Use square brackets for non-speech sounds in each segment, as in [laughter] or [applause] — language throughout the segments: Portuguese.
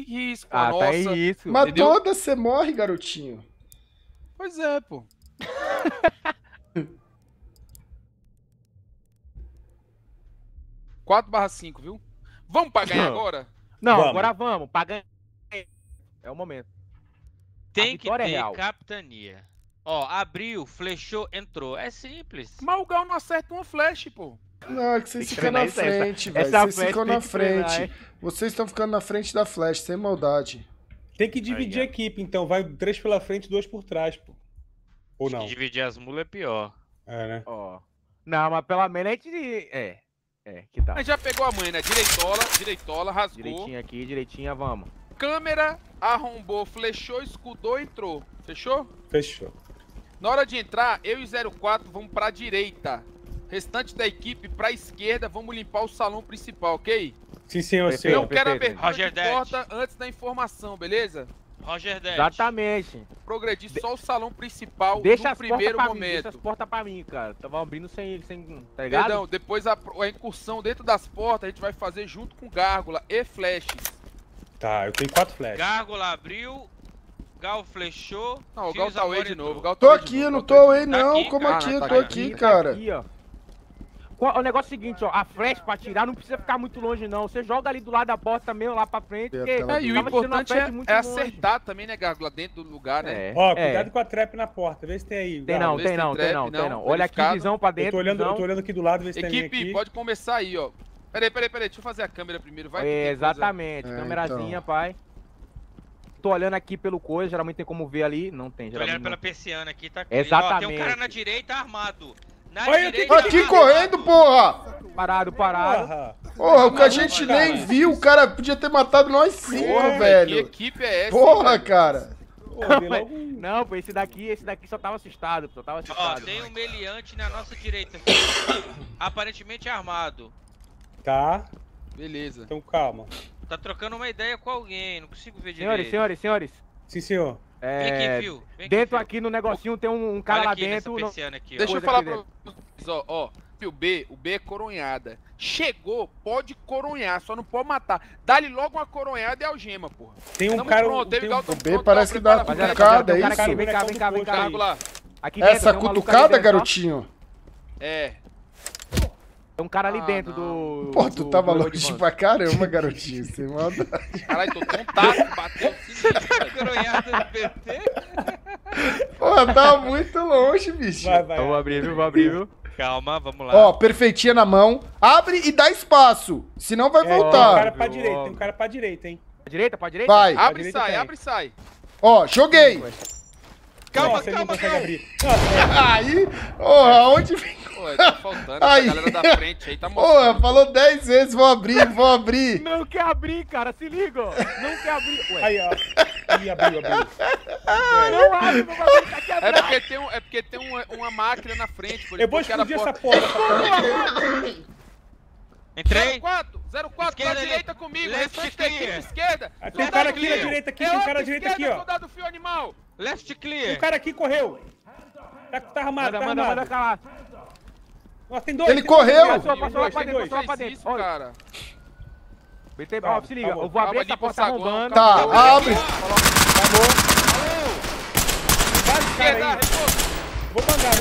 em risco. Ah, tá em risco. Mas entendeu? Toda você morre, garotinho. Pois é, pô. [laughs] 4/5, viu? Vamos pra ganhar agora? Não, vamos. Agora vamos. Pra ganhar é o momento. Tem que ter real. Capitania. Ó, abriu, flechou, entrou. É simples. Mas o Gal não acerta uma flash, pô. Não, é que vocês ficam na frente, velho. Vocês ficam na frente. Vocês estão ficando na frente da flash, sem maldade. Tem que dividir a equipe, então. Vai 3 pela frente e 2 por trás, pô. Ou não? Se dividir as mulas é pior. É, né? Ó. Não, mas pelo menos a gente... É, que tal? A gente já pegou a mãe, né? Direitola, direitola, rasgou. Direitinho aqui, direitinha, vamos. Câmera, arrombou, flechou, escudou, entrou. Fechou? Fechou. Na hora de entrar, eu e 04 vamos pra direita. Restante da equipe pra esquerda, vamos limpar o salão principal, ok? Sim, senhor, senhor. Eu quero abertura de porta antes da informação, beleza? Roger 10. Exatamente. Progredir só o salão principal no primeiro momento. Deixa as portas pra mim, cara. Tava abrindo sem tá ligado? Perdão, depois a incursão dentro das portas a gente vai fazer junto com Gárgula e flashes. Tá, eu tenho 4 flashes. Gárgula abriu, Gal flechou. Não, o Gal tá away de novo. Tô aqui, eu não tô away não. Como aqui? Eu tô aqui, cara. O negócio é o seguinte, ó, a flash pra tirar não precisa ficar muito longe, não. Você joga ali do lado da porta mesmo, lá pra frente. E o importante é acertar também, né, Gárgula? Dentro do lugar, né? Ó, cuidado com a trap na porta. Vê se tem aí. Tem não, tem não, tem não, tem não. Olha aqui, visão pra dentro. Eu tô olhando aqui do lado, vê se tem aqui. Equipe, pode começar aí, ó. Peraí. Deixa eu fazer a câmera primeiro, vai. Exatamente, câmerazinha, pai. Tô olhando aqui pelo coisa, geralmente tem como ver ali. Não tem, geralmente. Tô olhando pela persiana aqui, tá? Exatamente. Tem um cara na direita armado. Aqui correndo, porra! Parado. Porra, o que a gente nem viu, o cara podia ter matado nós 5, velho. Que equipe é essa? Porra, cara. Não, pô, esse daqui só tava assustado, pô. Ó, tem um meliante na nossa direita aqui. Aparentemente armado. Tá. Beleza. Então calma. Tá trocando uma ideia com alguém, não consigo ver direito. Senhores. Sim, senhor. Dentro aqui no negocinho tem um cara lá dentro. Deixa eu falar pra vocês, ó. O B é coronhada. Chegou, pode coronhar, só não pode matar. Dá-lhe logo uma coronhada e algema, porra. Tem um cara... O B parece que dá cutucada, é isso? Vem cá. Essa cutucada, garotinho? É. Tem um cara ali dentro do... Pô, tu tava longe pra caramba, garotinho, sem maldade. Caralho, tô tontado, bateu coronhada do PT. Pô, tá muito longe, bicho. Vai. Vou abrir, viu? Calma, vamos lá. Ó, perfeitinha na mão. Abre e dá espaço, senão vai voltar. Tem um cara pra direita, hein. Pra direita? Vai. Abre e sai. Ó, joguei. Calma. Aí, porra, onde ficou? Tá faltando aí. Essa galera da frente aí tá morrendo. Porra, falou 10 vezes, vou abrir. Não quer abrir, cara, se liga, ó. Não quer abrir. Ué. Aí, ó. Aí, abriu. Não abre, meu bagulho tá quebrado. É porque tem uma máquina na frente. Eu vou explodir essa porta. Entrei. 04, pra direita comigo. Restante da equipe esquerda. Tem um cara aqui na direita aqui, ó. Soldado fio animal. Left clear. O cara aqui correu. Tá armado, manda. Nossa, tem 2. Ele correu. Passou lá pra dentro. Olha, cara. Ó, se liga. Eu vou abrir essa porta bombando. Tá, abre. Acabou. Vou bangar.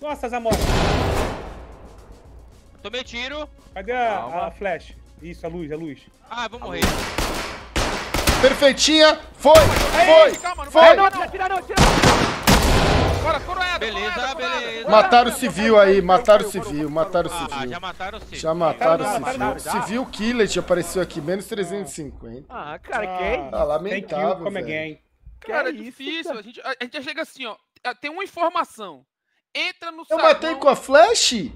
Nossa, as amoras. Tomei tiro. Cadê a flash? Isso, a luz. Ah, vou morrer. Perfeitinha, foi! Não, tira não! Beleza. Mataram o civil. Já mataram o civil. Civil Killet apareceu aqui, menos 350. Ah, cara, que é isso? Ah, lamentável, velho. Cara, é difícil, cara. A gente já chega assim, ó, tem uma informação. Entra no salão. Eu matei com a flash?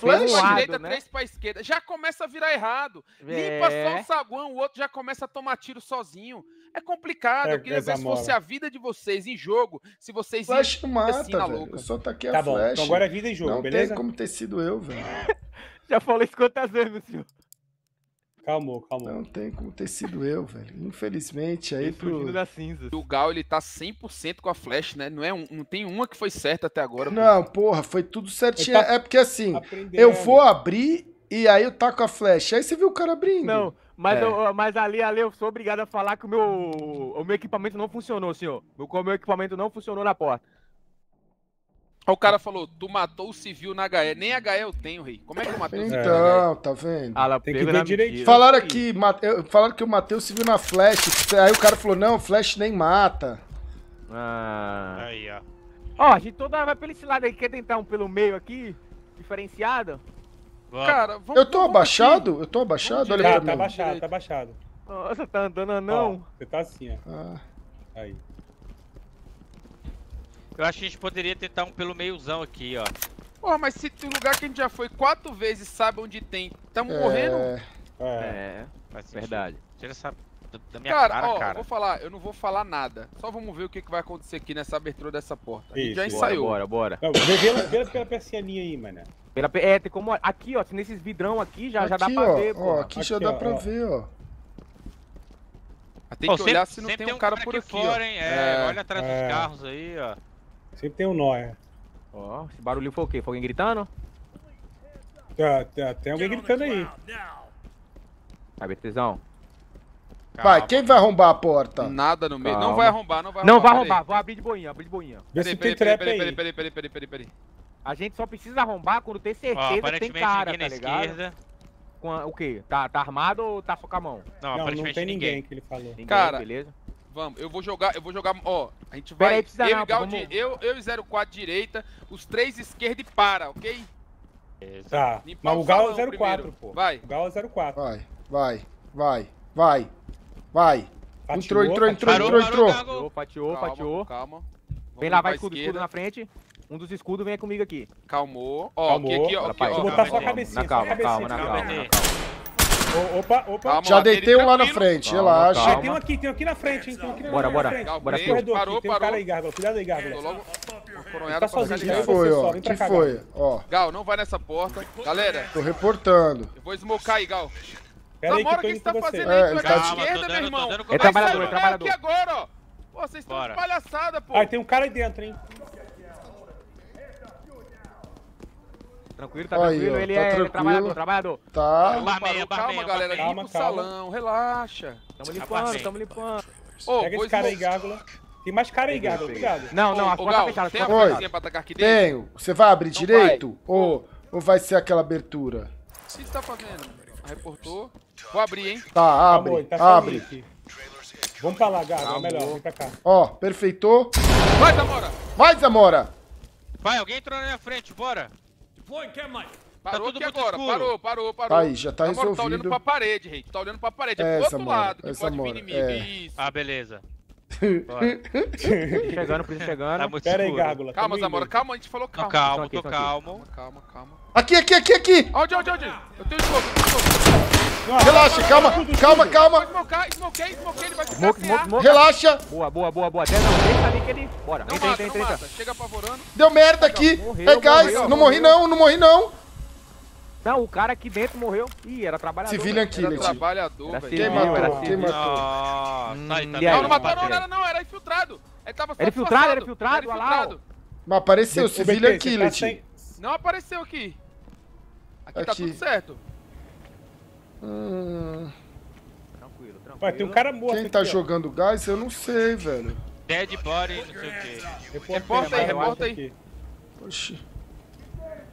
Pra direita, 3 pra esquerda. Já começa a virar errado. Limpa só o saguão, o outro já começa a tomar tiro sozinho. É complicado. Eu queria ver se fosse a vida de vocês em jogo. Se vocês flash mata, assim, na louca. Eu só taquei a flash. Bom, então agora é vida em jogo, não, beleza? Não tem como ter sido eu, velho. Já falei isso quantas vezes, meu senhor. Calmou. Não tem como ter sido eu, velho. Infelizmente, aí fugindo da cinza. O Gal, ele tá 100% com a flash, né? Não tem uma que foi certa até agora. Não, porra, foi tudo certinho. É porque assim, eu vou abrir E aí eu taco a flecha. Aí você viu o cara abrindo. Não, mas, mas ali eu sou obrigado a falar que o meu equipamento não funcionou, senhor. O meu equipamento não funcionou na porta. O cara falou, tu matou o civil na HE. Nem HE eu tenho, rei. Como é que eu matei o civil? Então, tá vendo? Ah, tem que ver direito. Falaram que eu matei o civil na flash. Aí o cara falou, não, flash nem mata. Ah. Aí, ó. Ó, a gente toda hora vai pelo esse lado aí. Quer tentar um pelo meio aqui? Diferenciado? Cara, vamos, eu tô abaixado? Olha pra mim. Tá abaixado. Nossa, tá andando não. Ó, você tá assim, ó. Ah. Aí. Eu acho que a gente poderia tentar um pelo meiozão aqui, ó. Porra, mas se tem lugar que a gente já foi 4 vezes, sabe onde tem, tamo morrendo? É, verdade. Tira essa da minha cara, ó, cara. eu não vou falar nada. Só vamos ver o que vai acontecer aqui nessa abertura dessa porta. A gente já ensaiou. Bora. Não, vê pela persianinha aí, mano. Tem como... Aqui, ó, nesses vidrão aqui já dá pra ver, pô. Ó, aqui já dá pra ver, ó. Tem que olhar se não tem um cara por aqui, ó. Olha atrás dos carros aí, ó. Sempre tem um nó, Ó, esse barulho foi o quê? Foi alguém gritando? Tem alguém gritando aí. Vai, Betezão. Vai, quem vai arrombar a porta? Nada no meio. Calma. Não vai arrombar. Vou abrir de boinha, Vê se tem trap aí. Peraí. A gente só precisa arrombar quando tem certeza que tem cara, tá ligado? O quê? Tá armado ou tá com a mão? Não tem ninguém que ele falou. Cara, beleza? Vamos, eu vou jogar, ó, a gente vai, eu e 04 direita, os 3 esquerda e para, ok? Tá, mas o Galo é 04, pô. Vai. O Galo é 04. Vai. Fatiou, entrou. Fatiou. Calma. Vem lá, vai escudo na frente. Um dos escudos vem comigo aqui. Calmou. Ó, aqui, ó. Vou botar só a cabecinha. Na calma. Opa. Calma, já deitei um lá na frente, relaxa. Calma. Tem um aqui na frente, hein? Bora. Bora, parou. Cara aí, Gargalo. Cuidado aí, Gargalo. Logo... Tá sozinho, que foi, ó. Gal, não vai nessa porta. Galera. Tô reportando. Eu vou esmocar aí, Gal. Na hora que você tá fazendo aí, pra esquerda, meu irmão. É trabalhador, aqui agora, ó. Pô, vocês estão de palhaçada, pô. Aí tem um cara aí dentro, hein? Tranquilo, tranquilo. Ele é trabalhador. Tá. Calma, galera. Limpa o salão, relaxa. Tamo limpando. Pega esse cara aí, Gárgula. Tem mais cara aí, Gárgula, cuidado. Não, a porta tá fechada. Tem uma coisinha pra atacar aqui dentro? Tenho. Você vai abrir direito? Ou vai ser aquela abertura? O que você tá fazendo? Reportou. Vou abrir, hein? Tá, abre. Vamos pra lá, Gárgula, melhor. Vem pra cá. Ó, perfeitou. Vai, Zamora. Vai, alguém entrou na minha frente, bora. Parou aqui agora, parou. Aí, já tá resolvido. Tá olhando pra parede, Rei. Tá olhando pra parede, é pro outro lado, que pode vir inimigo. Isso. Ah, beleza. Chegando. Pera aí, Gárgula. Calma, Zamora, calma, a gente falou calma. Tô calmo. Aqui. Onde? Eu tenho escopo. Relaxa, calma. Smokei, ele vai ficar. Relaxa. Boa. Deixa ali que ele... Bora, entra. Chega apavorando. Deu merda aqui. Morreu, guys. Não morri não. Não, o cara aqui dentro morreu. Ih, era trabalhador. Civil aqui, velho. Quem matou? Não matou, era infiltrado. Ele tava só infiltrado. Mas apareceu o civil aqui, Leite. Não apareceu aqui. Aqui tá tudo certo. Tranquilo. Ué, tem um cara morto. Quem tá jogando gás, eu não sei, velho. Dead body, não sei o quê. Reporta aí. Oxi.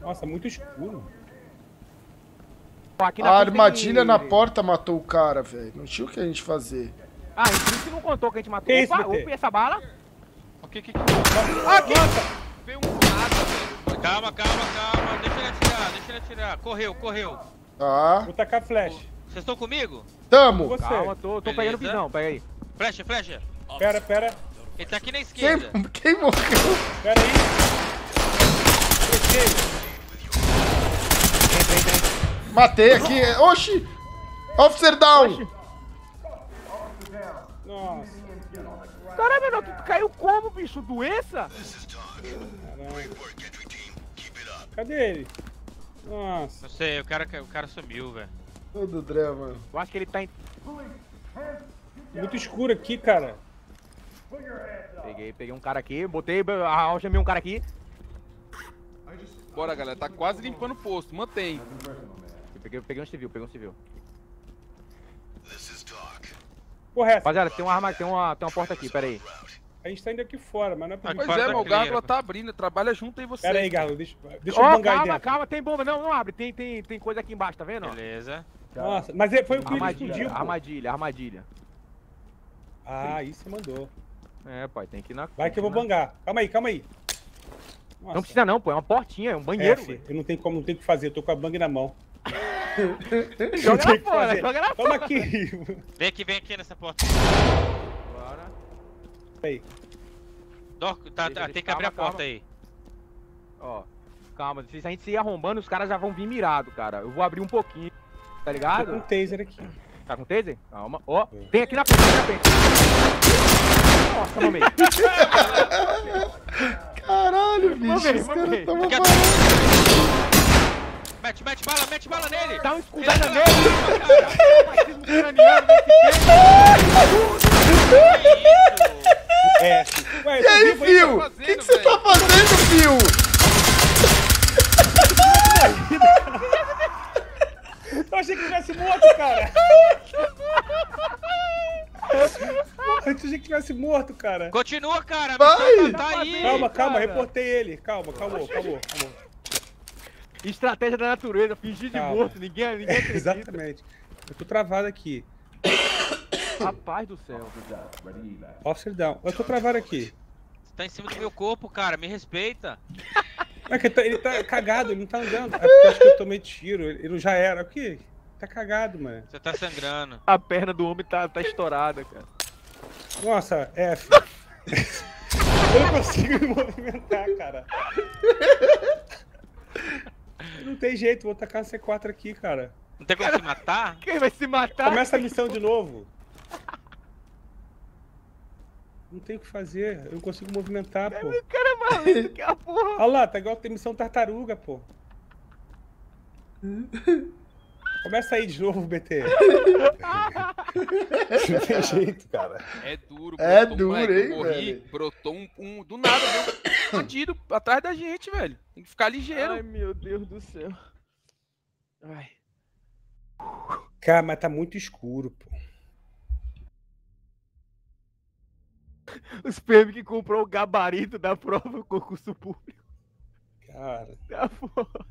Nossa, muito escuro. A armadilha na porta matou o cara, velho. Não tinha o que a gente fazer. Ah, a gente não contou que a gente matou. Opa, essa bala. O que? Aqui! Veio um nada, velho. Calma, deixa ele atirar. Correu. Tá. Vou tacar flash. Vocês estão comigo? Tamo. Calma, tô pegando o visão, pega aí. Flecha. Pera. Ele tá aqui na esquerda. Quem morreu? Pera aí. Vem. Matei aqui. Oxi. Officer down. Nossa. Caramba, não, tu caiu como, bicho? Doença? Caramba. Cadê ele? Nossa. Não sei, o cara sumiu, velho. Todo drama, mano. Eu acho que ele tá em... Muito escuro aqui, cara. Peguei um cara aqui, botei a alcha um cara aqui. Bora, galera, tá quase limpando o posto, mantém. Peguei um civil, Correto. Rapaziada, tem uma porta aqui, pera aí. A gente tá indo aqui fora, mas não é pra... Pois é, meu, o Gárgula tá abrindo, trabalha junto aí você. Pera aí, Gárgula, deixa eu bangar aí dentro. Calma, tem bomba, não abre, tem coisa aqui embaixo, tá vendo? Beleza. Nossa, mas foi o que ele explodiu, pô. Armadilha. Ah, aí você mandou. É, pai, tem que ir na... Vai que eu vou bangar. Calma aí. Nossa. Não precisa não, pô, é uma portinha, é um banheiro. É, eu não tenho o que fazer, eu tô com a bang na mão. joga na fora. Toma aqui. Vem aqui nessa porta. Bora. Aí. Tem que abrir a porta aí. Ó, calma, se a gente se ir arrombando, os caras já vão vir mirado, cara. Eu vou abrir um pouquinho, tá ligado? Tá com taser aqui. Tá com taser? Calma, ó. Vem aqui na frente, Nossa, meu meio. Caralho, bicho, esse cara tava falando. Mete bala nele. Dá um escudada nele. Ué, e aí, Fio? O que você tá fazendo, Fio? Eu achei que tivesse morto, cara. Continua, cara. Vai. Tá aí. Calma, cara. Reportei ele. Calma. Estratégia da natureza, fingir de morto. Ninguém acredita. Exatamente. Eu tô travado aqui. Rapaz do céu, Officer down. Eu tô travado aqui. Você tá em cima do meu corpo, cara. Me respeita. É que ele tá cagado, ele não tá andando. É porque eu acho que eu tomei tiro. Ele já era. O que? Tá cagado, mano. Você tá sangrando. A perna do homem tá estourada, cara. Nossa, F. Eu não consigo me movimentar, cara. Não tem jeito. Vou tacar um C4 aqui, cara. Não tem como se matar? Quem vai se matar? Começa a missão de novo. Não tem o que fazer, eu não consigo movimentar, pô. O cara é maluco, que é a porra. Olha lá, tá igual a missão tartaruga, pô. Começa aí de novo, BT. Não tem jeito, cara. É duro, brotou, é duro, moleque, hein, velho. Brotou um do nada, deu um tiro atrás da gente, velho. Tem que ficar ligeiro. Ai, meu Deus do céu. Ai. Cara, mas tá muito escuro, pô. Os PM que comprou o gabarito da prova do concurso público. Cara. Tá foda.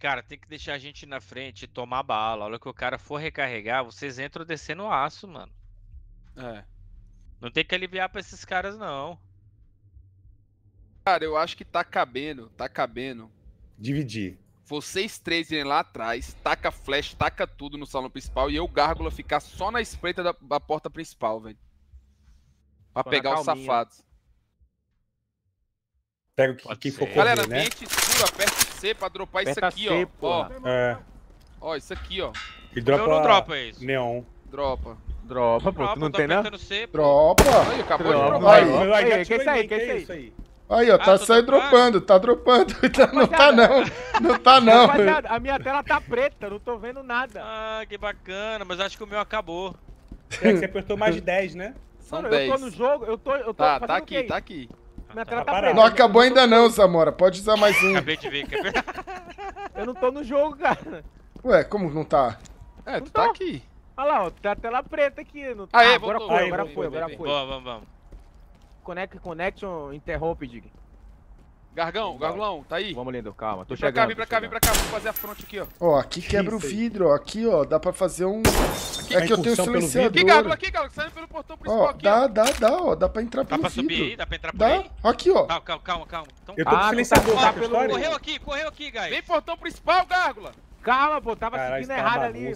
Cara, tem que deixar a gente na frente e tomar bala. A hora que o cara for recarregar, vocês entram descendo o aço, mano. É. Não tem que aliviar pra esses caras, não. Cara, eu acho que tá cabendo. Dividir. Vocês três irem lá atrás, taca flash, taca tudo no salão principal e eu, Gárgula, ficar só na espreita da porta principal, velho. Pra pegar os safados. Pega o que for correr, né? Galera, ambiente escuro, aperta C pra dropar isso aqui, ó. Ó, isso aqui, ó. Eu não dropa isso. Neon. Dropa, pô. Não tem nada? Dropa. Aí, acabou de dropar. Que é isso aí? Aí, ó, tá saindo dropando. Não tá não. Rapaziada, a minha tela tá preta, não tô vendo nada. Ah, que bacana, mas acho que o meu acabou. É que você apertou mais de 10, né? São 10. Eu tô no jogo, eu tô Tá aqui. Minha tela tá preta. Não acabou ainda não, Zamora, pode usar mais um. Acabei de ver. Eu não tô no jogo, cara. Ué, como não tá? É, tu tá aqui. Olha lá, ó, tá a tela preta aqui. Não... Aê, agora foi. Vamos. Connection interrupted. Gargulão, tá aí? Vamos, lindo, calma. Tô chegando. Vem pra cá, vamos fazer a fronte aqui, ó. Ó, aqui quebra o vidro, ó. Aqui, ó, dá pra fazer um... Aqui eu tenho o silenciador. Aqui, Gargula, saindo pelo portão principal aqui, ó. Dá, ó. Dá pra entrar pelo vidro. Dá pra subir aí? Dá pra entrar por aí? Aqui, ó. Calma. Então, eu tô com o silenciador. Correu aqui, guys. Vem portão principal, Gárgula. Calma, pô, tava seguindo errado ali.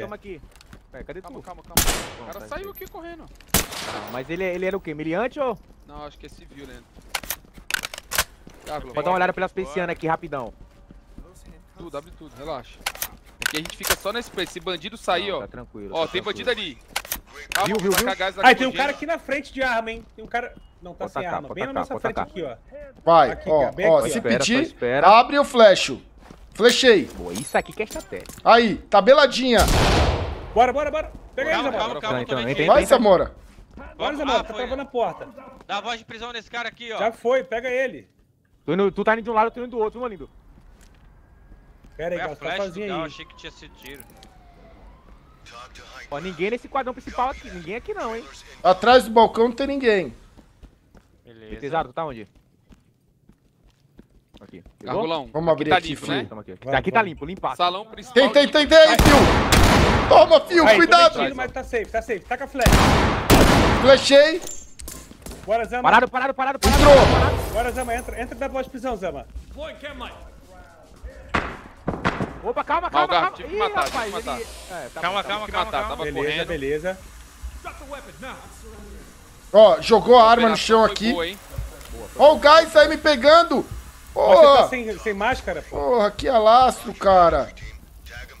Toma aqui. Cadê tu? Calma. O cara saiu aqui correndo. Mas ele era o quê? Miliante ou? Não, acho que é civil, né? Vou dar uma olhada pelas persianas aqui, rapidão. Abre tudo, relaxa. Aqui a gente fica só nesse preço. Se bandido sair, ó. Tá tranquilo. Ó, tem bandido ali. Viu? Tem um cara aqui na frente de arma, hein? Tem um cara... Não, tá sem arma. Bem na nossa frente aqui, ó. Vai, ó. Se pedir, abre o flecho. Flechei. Boa, isso aqui que é estratégia. Aí, tabeladinha. Bora. Pega aí, Zamora. Vai, Zamora. Bora, Zamora, tá travando a porta. Dá voz de prisão nesse cara aqui, ó. Já foi, pega ele. Tu tá indo de um lado, eu tô indo do outro, meu lindo. Pera aí, Gal, tá sozinho aí. Não, achei que tinha esse tiro. Ó, ninguém nesse quadrão principal aqui. Ninguém aqui não, hein. Atrás do balcão não tem ninguém. Beleza. Pesado, tu tá onde? Aqui. Cargolão. Vamos abrir tá aqui, filho. Né? Aqui, vai, aqui tá limpo, limpar. Salão principal. Tem aí, Fio. Toma, Fio, aí, cuidado. Tiro, mas tá safe, tá safe. Taca flash. Flashei. Bora, Zama. Parado. Entrou. Bora, Zama, entra da bola de prisão, Zama. Foi, quer mais. Opa, calma. Ih, matar, rapaz, matar. Ele... É, tá calma. Tava beleza, correndo. Beleza. Ó, jogou a arma no chão aqui. Ó o guys aí me pegando. Porra. Você tá sem máscara, pô. Porra, que alastro, cara.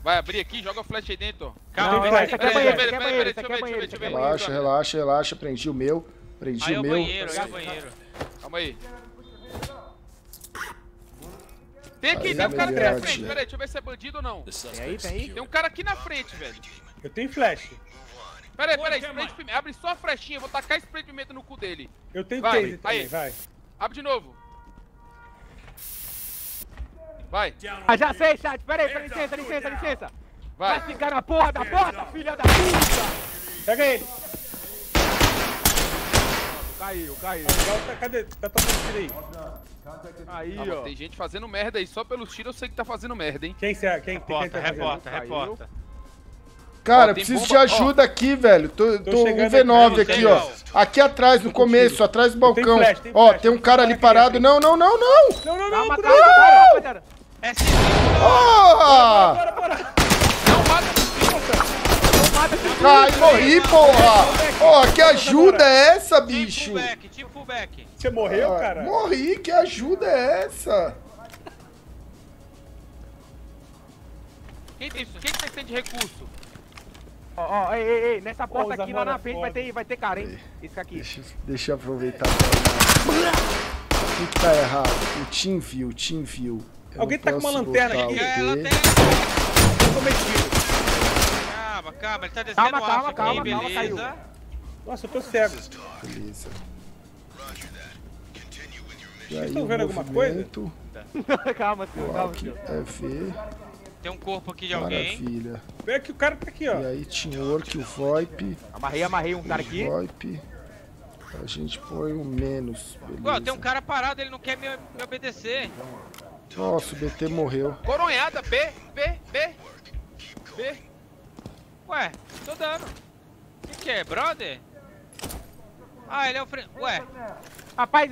Vai abrir aqui, joga o flash aí dentro. Calma, peraí. Relaxa. Prendi o meu. Prendi o meu. Calma aí. Tem um cara aqui na frente, peraí, deixa eu ver se é bandido ou não. Tem aí? Tem um cara aqui na frente, velho. Eu tenho flash. Peraí, spray de pimenta. Abre só a flechinha, vou tacar spray de pimenta no cu dele. Eu tenho taser também, vai. Abre de novo. Vai. Ah, já sei, chat. Peraí, licença. Vai ficar na porra da porta, filha da puta. Pega ele. Caiu. Cadê? Tá tomando tiro aí. Aí, ó. Tem gente fazendo merda aí. Só pelos tiros eu sei que tá fazendo merda, hein. Quem reporta. Cara, ó, preciso de ajuda aqui, velho. Tô com um V9 aqui, ó. Aqui atrás, no começo, atrás do balcão. Ó, tem um cara ali parado. Não! Não! Bora! É sim! Bora! Não mata! Ai, morri, porra! Ó, que ajuda é essa, bicho? Team fullback. Você morreu, cara? Morri, que ajuda é essa? Quem que tem de recurso? Ei, nessa porta aqui lá na frente vai ter cara, hein? Isso aqui. Deixa eu aproveitar. O que tá errado? O Team View. Alguém tá com uma lanterna aqui. É, lanterna. Calma, ele tá descendo. Calma, caiu. Nossa, eu tô cego. Beleza. Vocês estão vendo alguma coisa? Calma, senhor. Tem um corpo aqui de alguém. Maravilha. Vem aqui, o cara tá aqui, ó. E aí, Teamwork, o VoIP. Amarrei um cara aqui. VoIP. A gente põe um menos. Beleza. Ué, tem um cara parado, ele não quer me obedecer. Nossa, o BT morreu. Coronhada, B. Ué, tô dando. O que é, brother? Ah, ele é o frente. Ué. Rapaz,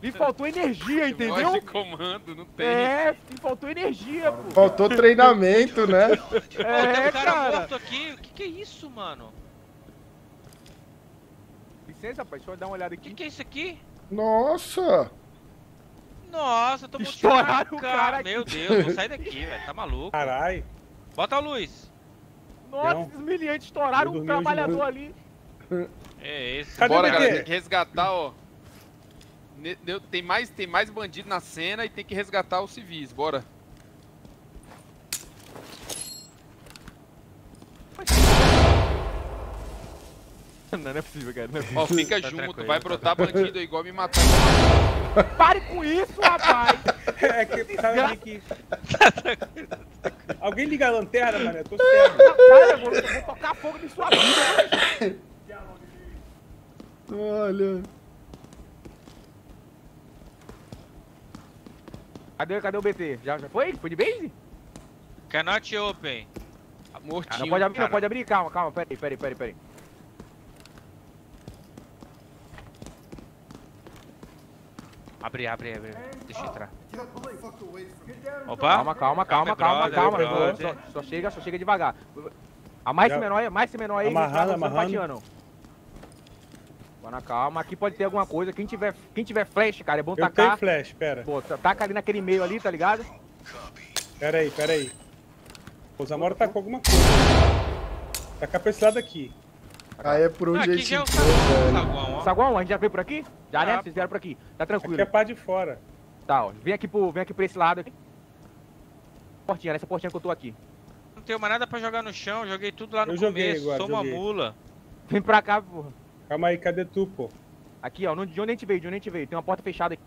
lhe faltou energia, entendeu? Voz de comando, não tem. É, lhe faltou energia, pô. Faltou treinamento, né? Tem um cara morto aqui. O que é isso, mano? Licença, rapaz, deixa eu dar uma olhada aqui. O que é isso aqui? Nossa, tô estouraram o cara aqui. Meu Deus, vou sair daqui, velho, tá maluco. Caralho. Bota a luz. Nossa, desmilhante, estouraram um trabalhador ali. É esse. Bora, galera, tem que resgatar, ó. Tem mais bandido na cena e tem que resgatar os civis, bora. Não é possível, cara. Ó, fica tá junto, vai brotar bandido igual me matar. Pare com isso, rapaz! É que sabe que... Alguém liga a lanterna, mano, eu tô cego. Rapaz, eu vou tocar fogo de sua vida. Olha. Cadê o BT? Já foi? Foi de base? Cannot open. Mortinho. Não pode abrir, cara. Não pode abrir? Calma. Peraí. Abre. Deixa eu entrar. Opa. Calma. Só chega devagar. A mais menor aí. Amarrando. Na calma, aqui pode ter alguma coisa. Quem tiver flash, cara, é bom tacar. Eu tenho flash, pera. Pô, taca ali naquele meio ali, tá ligado? Pera aí. O Zamora tá com alguma coisa. Tacar pra esse lado aqui. Aí é por onde a gente entrou, velho. Saguão, a gente já veio por aqui? Já, né? Vocês vieram por aqui. Tá tranquilo. Aqui é a parte de fora. Tá, ó. Vem aqui pra esse lado aqui. Portinha, nessa portinha que eu tô aqui. Não tenho mais nada pra jogar no chão, joguei tudo lá no começo. Sou uma mula. Vem pra cá, porra. Calma aí, cadê tu, pô? Aqui, ó, de onde a gente veio, tem uma porta fechada aqui.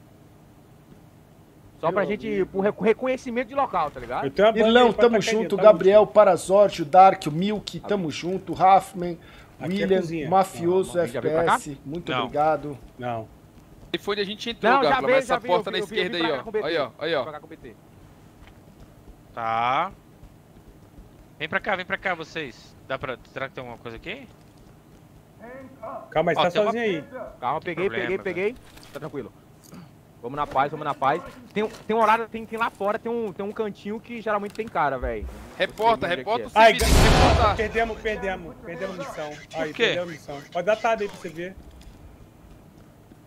Só pra gente, por reconhecimento de local, tá ligado? Irlão, tamo junto. Gabriel, Parasorte, o Dark, o Milk, tamo junto. Huffman, William, Mafioso, FPS, muito obrigado. Não. E foi onde a gente entrou, Gabriel, mas essa porta na esquerda aí, ó. Aí, ó, aí, ó. Tá. Vem pra cá, vocês. Dá pra... Será que tem alguma coisa aqui? Calma, está sozinho aí. Calma, peguei. Tá tranquilo. Vamos na paz. Tem um horário, tem lá fora, tem um cantinho que geralmente tem cara, velho. Reporta o serviço. Ai, perdemos missão. Aí, perdemos missão. Pode dar tada aí pra você ver.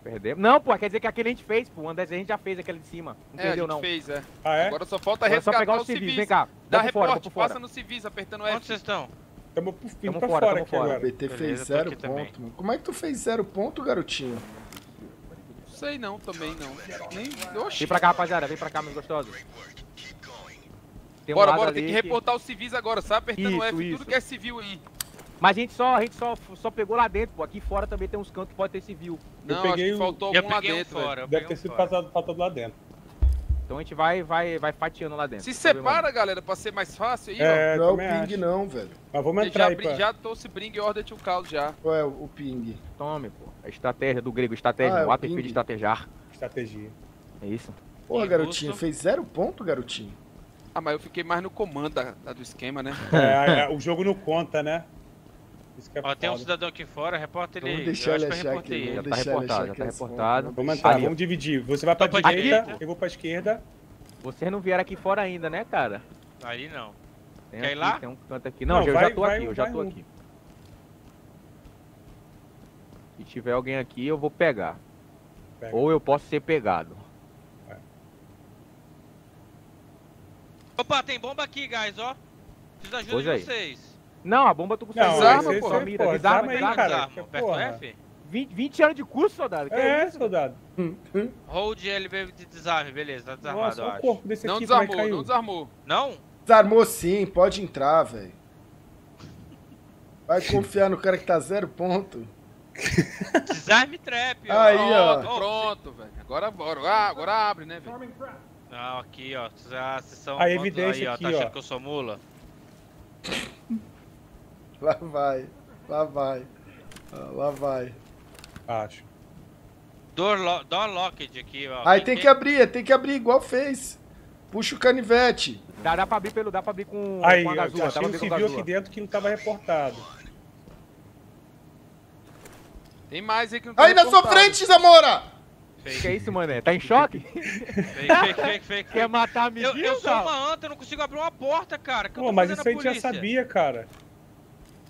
Perdemos? Não, pô, quer dizer que aquele a gente fez, pô. O André a gente já fez aquele de cima. Não perdeu, não. Fez, é. Ah, é? Agora só falta resgatar o civis. Vem cá. Dá reporte, passa no civis, apertando o F. Onde vocês estão? Tamo pra fora aqui agora. O BT fez 0 ponto. Como é que tu fez 0 ponto, garotinho? Não sei não, também não. Vem pra cá, rapaziada, vem pra cá, meus gostosos. Bora, tem que reportar os civis agora, sabe? Apertando o F, tudo que é civil aí. Mas a gente só pegou lá dentro, pô. Aqui fora também tem uns cantos que pode ter civil. Não, acho que faltou algum lá dentro, velho. Deve ter sido passado lá dentro. Então a gente vai fatiando lá dentro. Se separa, galera, pra ser mais fácil aí, ó. Não é o ping não, velho. Mas vamos entrar aí, pá. Já trouxe bring order to call já. Qual é o ping? Tome, pô. A estratégia do grego, estratégia, o ato de estratejar. Estratégia. É isso. Porra, garotinho, fez 0 ponto, garotinho. Ah, mas eu fiquei mais no comando do esquema, né? O jogo não conta, né? Ó, tem um cidadão aqui fora, reporta ele aí. Deixa eu achar aqui. Já tá reportado. Vamos entrar, vamos dividir. Você vai pra direita, eu vou pra esquerda. Vocês não vieram aqui fora ainda, né, cara? Aí não. Quer ir lá? Tem um canto aqui. Não, eu já tô aqui. Se tiver alguém aqui, eu vou pegar. Ou eu posso ser pegado. É. Opa, tem bomba aqui, guys, ó. Preciso da ajuda de vocês. Não, a bomba eu tô com desarma, pô. Desarma aí, cara. Aperta o F? 20 anos de curso, soldado. É, soldado. Hold LB de desarme, beleza. Tá desarmado, nossa, eu acho. O corpo desse aqui, não desarmou. Não? Desarmou sim, pode entrar, velho. Vai confiar no cara que tá 0 ponto. Desarme trap, aí, ó. Pronto, velho. Agora abre, né, velho? Não, aqui, ó. A evidência aí, ó. Tá achando que eu sou mula? Lá vai. Acho. Door locked aqui, ó. Aí tem que abrir, igual fez. Puxa o canivete. Dá pra abrir com a gazula. Aí, achei um civil aqui dentro que não tava reportado. Tem mais aí que não tá. Aí na sua frente, Zamora! Que é isso, mané? Tá em choque? Fake. Quer matar a menina? Eu sou uma anta, eu não consigo abrir uma porta, cara. Pô, mas isso aí a gente já sabia, cara.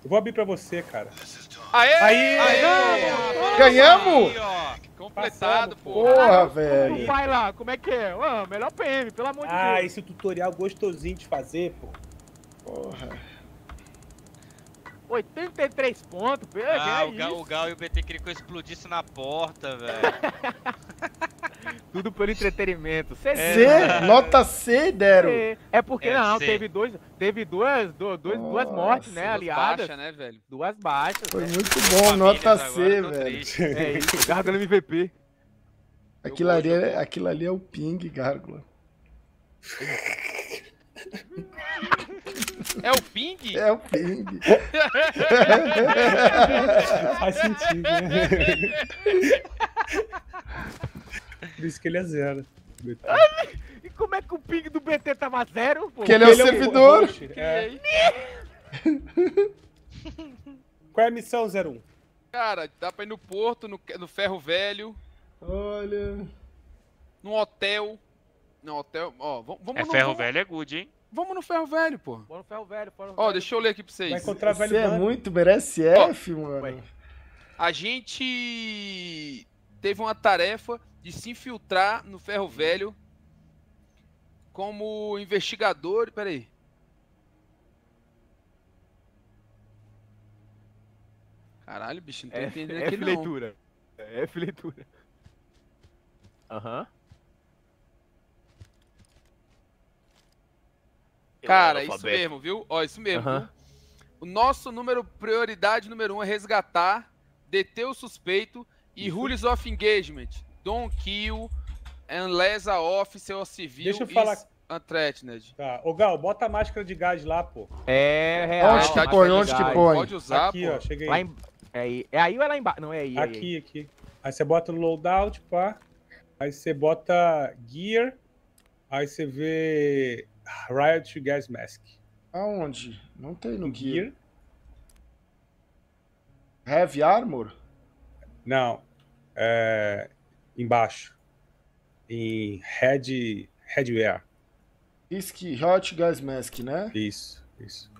Eu vou abrir pra você, cara. Aê! Ganhamos! Completado, pô. Porra, velho. Vai lá, como é que é? Melhor PM, pelo amor de Deus. Ah, esse tutorial gostosinho de fazer, pô. Porra. 83 pontos, pô, o Gal e o BT queriam que eu explodisse na porta, velho. Tudo pelo entretenimento. Nota C, deram. É porque teve duas mortes, né, aliadas. Duas baixas, né, velho? Duas baixas. Foi muito bom, nota C, velho. É isso, Gárgula MVP. Aquilo ali é o ping, Gárgula. É o ping? É o ping. Faz sentido, né? Por isso que ele é 0. E como é que o ping do BT tava 0, pô? Porque ele é o servidor. Qual é a missão, 01? Cara, dá pra ir no porto, no ferro velho. Olha... Num hotel. Não, hotel... Ó, vamos no... ferro velho é good, hein? Vamos no ferro velho, pô. Vamos no ferro velho, pô. Ó, deixa eu ler aqui pra vocês. Vai encontrar velho é muito, merece F, mano. Ué. A gente teve uma tarefa de se infiltrar no ferro velho como investigador. Peraí. Caralho, bicho, não tô entendendo aqui não. F leitura. Aham. Cara, isso mesmo, viu? Ó, isso mesmo. Uhum. O nosso número, prioridade número 1 é resgatar, deter o suspeito e rules of engagement. Don't kill, Unless a officer ou civil. Deixa eu falar. Unthreatened. Tá. Ô, Gal, bota a máscara de gás lá, pô. É, real. Onde que põe? Onde que põe? Pode usar, aqui, pô. Ó, cheguei. Lá em... É aí ou é lá embaixo? Não, é aí. Aqui, aqui. Aí você bota no loadout, pá. Aí você bota gear. Aí você vê Riot Gas Mask. Aonde? Não tem no gear. Heavy Armor? Não. É... Embaixo. Em Headwear. Isso que Riot Gas Mask, né? Isso, isso.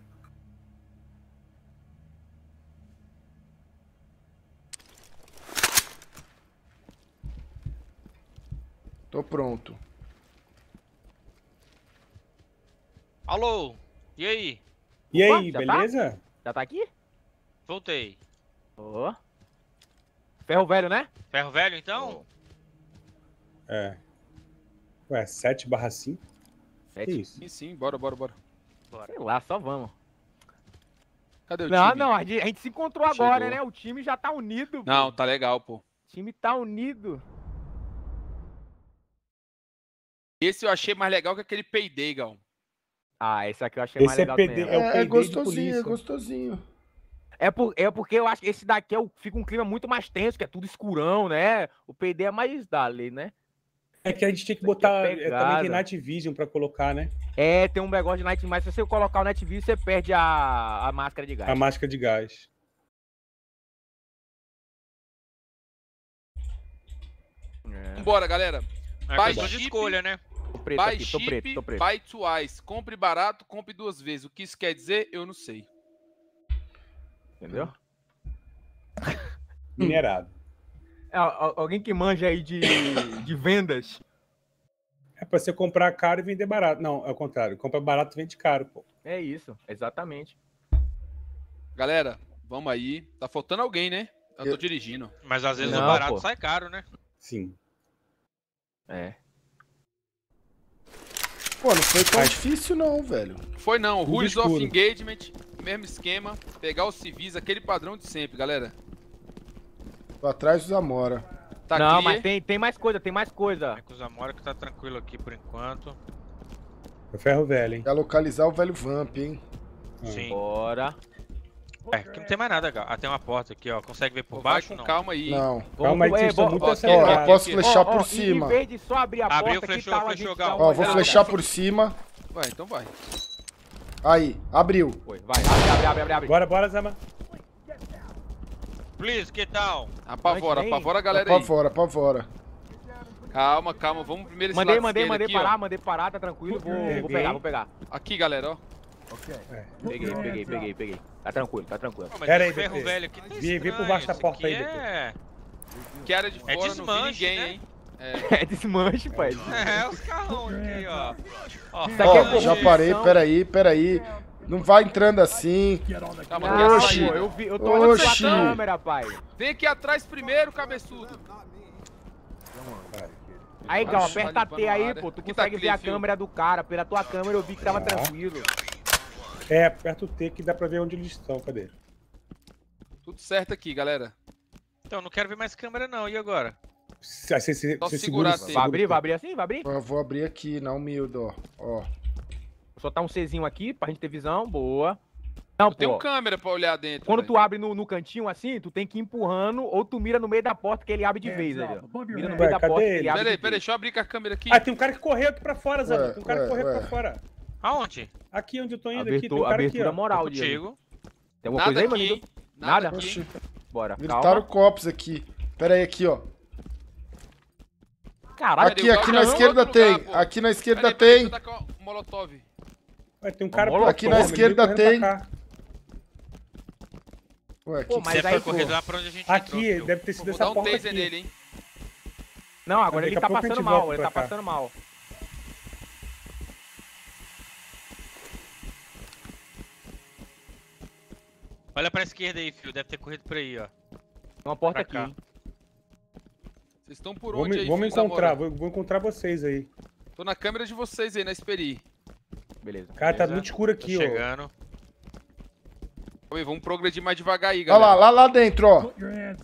Tô pronto. Alô, e aí? E aí, opa, beleza? Já tá aqui? Voltei. Oh. Ferro velho, né? Ferro velho, então? Oh. É. Ué, 7/5? 7? Isso. Sim, bora. Sei lá, só vamos. Cadê o time? Não, a gente se encontrou agora, né? O time já tá unido. Não, pô. Tá legal, pô. O time tá unido. Esse eu achei mais legal que aquele Payday, Gal. Ah, esse aqui eu achei mais legal também. É gostosinho, é gostosinho. É porque eu acho que esse daqui fica um clima muito mais tenso, que é tudo escurão, né? O Payday é mais dali, né? É que a gente tinha que botar... Também tem Night Vision pra colocar, né? É, tem um negócio de Night Vision, mas se você colocar o Night Vision, você perde a máscara de gás. A máscara de gás. É. Vambora, galera. Buy de escolha, né? Buy cheap, buy twice. Compre barato, compre 2 vezes. O que isso quer dizer, eu não sei. Entendeu? Minerado. Alguém que manja aí de vendas? É pra você comprar caro e vender barato. Não, é o contrário. Compra barato e vende caro, pô. É isso, exatamente. Galera, vamos aí. Tá faltando alguém, né? Eu tô dirigindo. Mas às vezes o barato sai caro, né? Sim. É. Pô, não foi tão difícil não, velho. Foi não. Rules of Engagement, mesmo esquema. Pegar os civis, aquele padrão de sempre, galera. Tô atrás dos Amora. Tá não, aqui. Mas tem mais coisa, tem mais coisa. É com os Amora que tá tranquilo aqui por enquanto. É ferro velho, hein. Pra localizar o velho Vamp, hein. Sim. Bora. É, aqui não tem mais nada, cara. Ah, tem uma porta aqui, ó. Consegue ver por baixo? Com não. Calma aí. Não. Calma aí, vocês estão muito acelerados. Eu posso flechar por cima. Em vez de só abrir a porta, abriu, flechou, que tal flechou, Gal. Ó, vou flechar por cima. Vai, então vai. Aí, abriu. Foi, vai, abre. Bora, Zama. Please, que tal? Apavora a galera aí. Apavora. Calma, vamos primeiro esse lado esquerdo. Mandei parar, tá tranquilo. Vou pegar. Aqui, galera, ó. Okay. É. Peguei. Tá tranquilo. Não, pera aí, ferro velho aqui tá estranho. Vem por baixo da porta aí, que área de fora não vi ninguém, né? Hein? É desmanche, pai. É os carrões aqui, ó. Ó, já parei, peraí. Não vai entrando assim. Calma, oxi. Eu tô olhando pra câmera, pai. Vem aqui atrás primeiro, cabeçudo. Aí, Gal, aperta T aí, pô. Tu consegue ver a câmera do cara. Pela tua câmera eu vi que tava tranquilo. É, aperta o T que dá pra ver onde eles estão, cadê? Tudo certo aqui, galera. Então, não quero ver mais câmera não, e agora? Só segurar T. Vai abrir assim? Vai abrir? Eu vou abrir aqui, na humilde, ó. Só tá um Czinho aqui pra gente ter visão, boa. Não, pô, tem uma câmera pra olhar dentro. Quando tu abre no cantinho assim, tu tem que ir empurrando ou tu mira no meio da porta que ele abre de vez, ali, ó. Mira no meio da porta que ele abre de vez. Peraí, deixa eu abrir com a câmera aqui. Ah, tem um cara que correu aqui pra fora, Zé. Tem um cara que correu pra fora. Aonde? Aqui onde eu tô indo, aqui, tem um cara abertura aqui, moral, Diego. Tem alguma coisa aí, mano? Nada? Aqui. Bora, calma. Copos aqui. Pera aí, aqui, ó. Caraca, aqui na esquerda tem. Aqui na esquerda tem. Ué, tem um cara aqui na esquerda tem. Ué, aqui. Mas aí, aqui, deve ter sido essa porta aqui. Nele, hein? Não, agora ele tá passando mal, Olha pra esquerda aí, filho. Deve ter corrido por aí, ó. Tem uma porta aqui, hein? Vocês estão por onde aí? Vamos encontrar. Vou encontrar vocês aí. Tô na câmera de vocês aí, na Esperi. Beleza. Cara, tá muito escuro aqui, ó. Tô chegando. Vamos progredir mais devagar aí, galera. Olha lá, lá dentro, ó.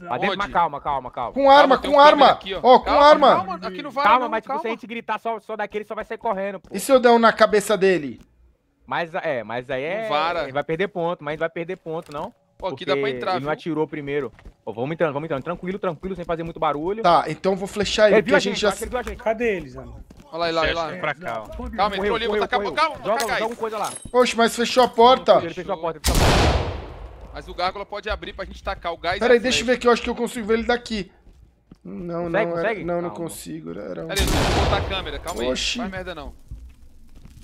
Lá dentro, mas calma, calma, calma. Com arma, calma, com arma. Aqui, ó. Ó, com calma, arma. Calma, aqui não vai, calma, não, mas calma. Tipo, se a gente gritar só daquele, só vai sair correndo, pô. E se eu der um na cabeça dele? Mas aí é... Ele vai perder ponto, mas vai perder ponto, não. Ó, aqui dá pra entrar, ele não atirou primeiro. Ó, vamos entrando. Tranquilo, tranquilo, sem fazer muito barulho. Tá, então vou flechar ele, porque a gente já... Cadê eles, mano? Olha lá, olha lá. Pra cá, ó. Calma, entrou ali, vou tacar... Calma, joga alguma coisa lá. Poxa, mas fechou a porta. Ele fechou a porta. Mas o Gárgula pode abrir pra gente tacar o gás. Peraí, deixa eu ver aqui, eu acho que eu consigo ver ele daqui. Não, consegue, não, consegue? Não, não consigo. Peraí, deixa eu botar a câmera, calma aí. Não faz merda, não.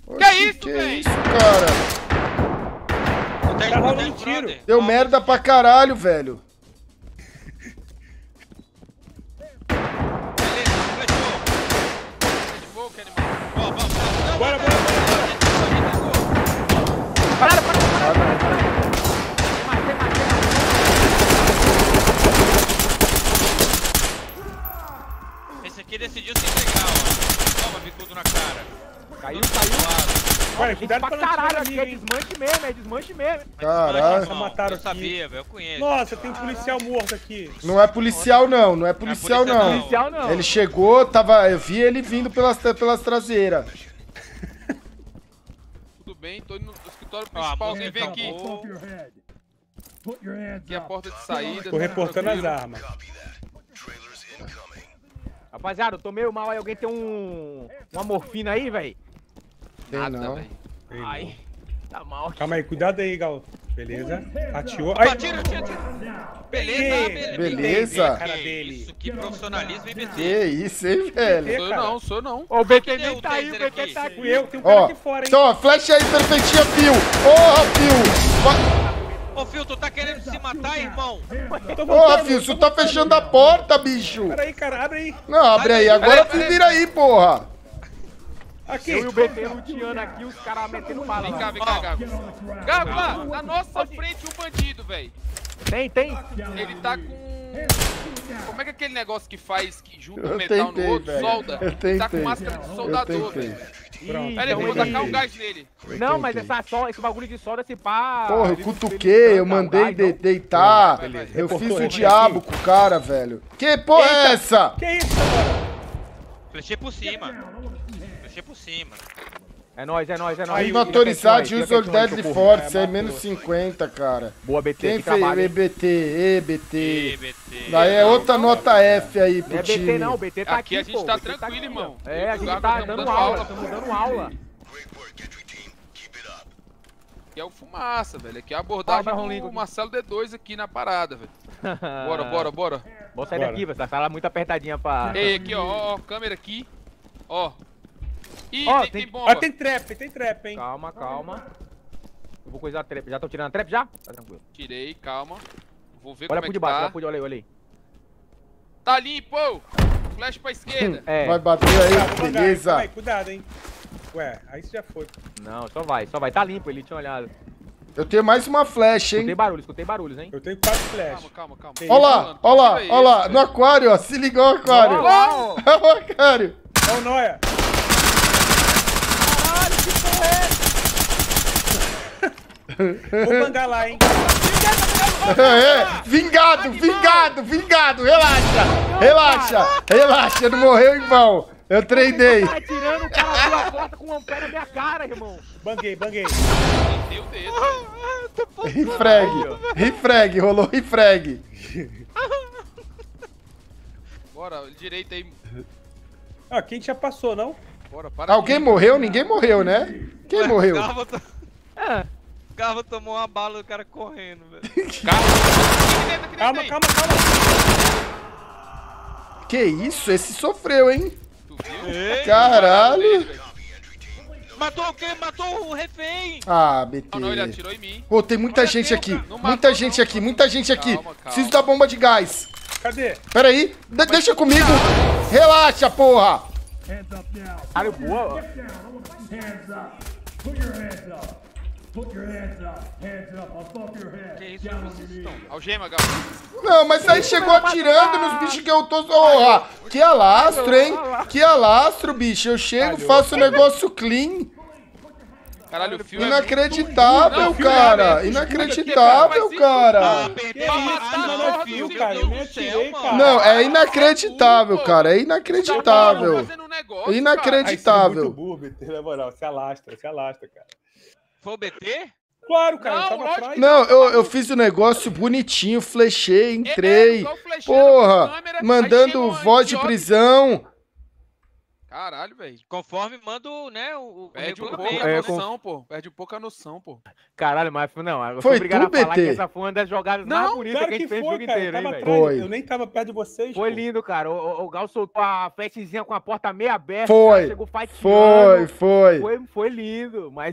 Oxi, que é isso, que é isso, cara? Tá rolando um tiro. Deu merda pra caralho, velho. Bora, bora, bora. Para, para, para. Esse aqui decidiu se entregar, ó. Toma, bicudo na cara. Caiu, caiu. Olha, cuidado pra caralho aqui, é desmanche mesmo, é desmanche mesmo. Caralho. Eu sabia, velho, eu conheço. Nossa, tem um policial morto aqui. Não é policial, não. Não é policial, não. Não é policial, não. Ele chegou, tava... Eu vi ele vindo pelas traseiras. Tudo bem, tô indo no escritório principal. Alguém vem aqui. Aqui é a porta de saída. Tô reportando as armas. Rapaziada, eu tô meio mal aí. Alguém tem uma morfina aí, velho? Tem não. Ai, tá mal. Calma aí, cuidado aí, Gal. Beleza. Atirou. Ai. Atira, atira, atira. Beleza, beleza. Cara dele. Isso, que profissionalismo, hein, BT? Que isso, hein, velho? Sou não, sou não. Ó, o BT nem tá aí, o BT tá com eu. Tem um cara aqui fora, hein? Então, flecha aí, perfeitinha, Pio. Porra, Pio. Ô, Fio, tu tá querendo se matar, irmão? Porra, Fio, tu tá fechando a porta, bicho. Peraí, cara, abre aí. Não, abre aí. Agora tu vira aí, porra. Aqui. Eu e o BT luteando aqui, os caras metendo bala. Vem cá, vem cá, Gago. Gago, lá, na nossa frente um bandido, velho. Tem, tem. Ele tá com... Como é que é aquele negócio que faz, que junta o metal no outro, solda? Ele tá com máscara de soldador, velho. Pera aí, eu vou tacar um gás nele. Não, mas esse bagulho de solda, esse pá... Porra, eu cutuquei, eu mandei deitar, eu fiz o diabo com o cara, velho. Que porra é essa? Que isso, cara? Flechei por cima. Flechei por cima. É nóis, é nóis, é nóis. Aí no autorizado e usa o Deadly Force, aí menos 50, cara. Boa, BT, quem fez? EBT. Daí é outra nota F aí pro time. Não é BT não, o BT tá aqui, pô. Aqui a gente tá tranquilo, irmão. É, a gente tá dando aula, estamos dando aula. Aqui é o Fumaça, velho. Aqui é a abordagem do Marcelo D2 aqui na parada, velho. Bora, bora, bora. Bora sair daqui, velho. Essa sala muito apertadinha pra... Ei, aqui, ó, câmera aqui. Ó. Ih, tem bomba. Ó, tem trap, hein. Calma, calma. Eu vou coisar a trap. Já estão tirando a trap, já? Tá tranquilo. Tirei, calma. Vou ver como é que tá. Olha por debaixo, olha aí, olha aí. Tá limpo! Flash pra esquerda. É. Vai bater aí, beleza. Vai, cuidado, hein. Ué, aí você já foi. Não, só vai, só vai. Tá limpo, ele tinha olhado. Eu tenho mais uma flecha, hein. Escutei barulhos, hein. Eu tenho 4 flechas. Calma, calma, calma. Olha lá. No aquário, ó. Se ligou o aquário. Olha o aquário. Olha o Noia. Vou bangar lá, hein? Vingado, vingado, vingado! Relaxa! Relaxa! Relaxa, não morreu em vão! Eu treinei! Tá atirando o cara pela porta com um pé na minha cara, irmão! Banguei, banguei! Meu Deus! Refrag! Rolou refrag! Bora, direita aí! Ah, quem já passou, não? Bora, para. Alguém morreu? Ninguém morreu, né? Quem morreu? O carro tomou uma bala do cara correndo, velho. Calma, calma, calma. Que isso? Esse sofreu, hein? Tu viu? Caralho. Matou o quê? Matou o refém. Ah, BT. Não, ele atirou em mim. Pô, tem muita gente aqui. Muita gente aqui, muita gente aqui. Preciso da bomba de gás. Cadê? Pera aí. Deixa comigo. Relaxa, porra. Cara, boa. Put your hands up, I'll fuck your head. Que isso, vocês estão? Algema, Gal. Não, mas aí chegou atirando nos bichos que eu tô... Oh, que alastro, hein? Que alastro, bicho. Eu chego, faço o negócio clean. Caralho, o fio inacreditável, é muito... cara. Não, inacreditável, cara. Não, é inacreditável, cara. É inacreditável. Inacreditável. Se alastra, cara. Foi o BT? Claro, cara. Não, tava atrás. Não, eu fiz o negócio bonitinho, flechei, entrei. Porra, mandando voz de prisão. Caralho, velho. Conforme manda, né, o perde um pouco a noção, pô. Perde um pouco a noção, pô. Caralho, mas não, eu fui obrigado a falar que essa foi uma das jogadas mais bonitas que a gente fez o jogo inteiro, hein, velho. Eu nem tava perto de vocês. Foi lindo, cara. O Gal soltou a festezinha com a porta meio aberta. Foi, cara, chegou fatiando. Foi lindo, mas...